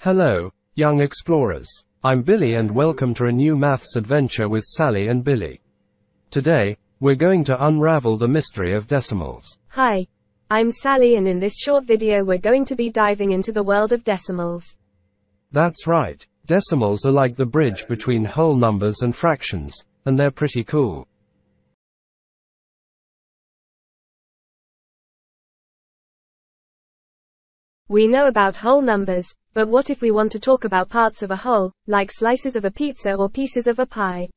Hello, young explorers. I'm Billy and welcome to a new maths adventure with Sally and Billy. Today, we're going to unravel the mystery of decimals. Hi, I'm Sally and in this short video we're going to be diving into the world of decimals. That's right, decimals are like the bridge between whole numbers and fractions, and they're pretty cool. We know about whole numbers, but what if we want to talk about parts of a whole, like slices of a pizza or pieces of a pie?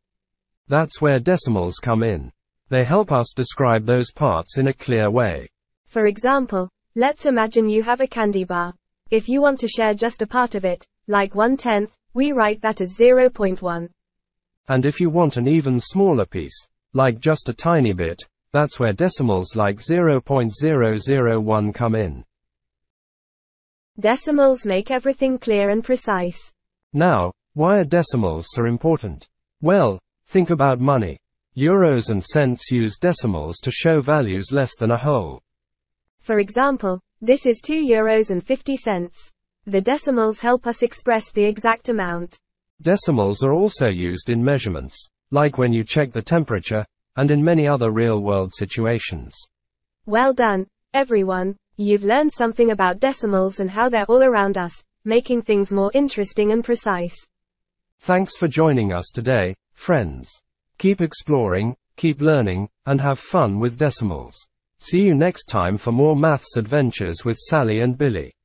That's where decimals come in. They help us describe those parts in a clear way. For example, let's imagine you have a candy bar. If you want to share just a part of it, like 1/10, we write that as 0.1. And if you want an even smaller piece, like just a tiny bit, that's where decimals like 0.001 come in. Decimals make everything clear and precise. Now, why are decimals so important? Well, think about money. Euros and cents use decimals to show values less than a whole. For example, this is €2.50. The decimals help us express the exact amount. Decimals are also used in measurements, like when you check the temperature, and in many other real-world situations. Well done, everyone. You've learned something about decimals and how they're all around us, making things more interesting and precise. Thanks for joining us today, friends. Keep exploring, keep learning, and have fun with decimals. See you next time for more maths adventures with Sally and Billy.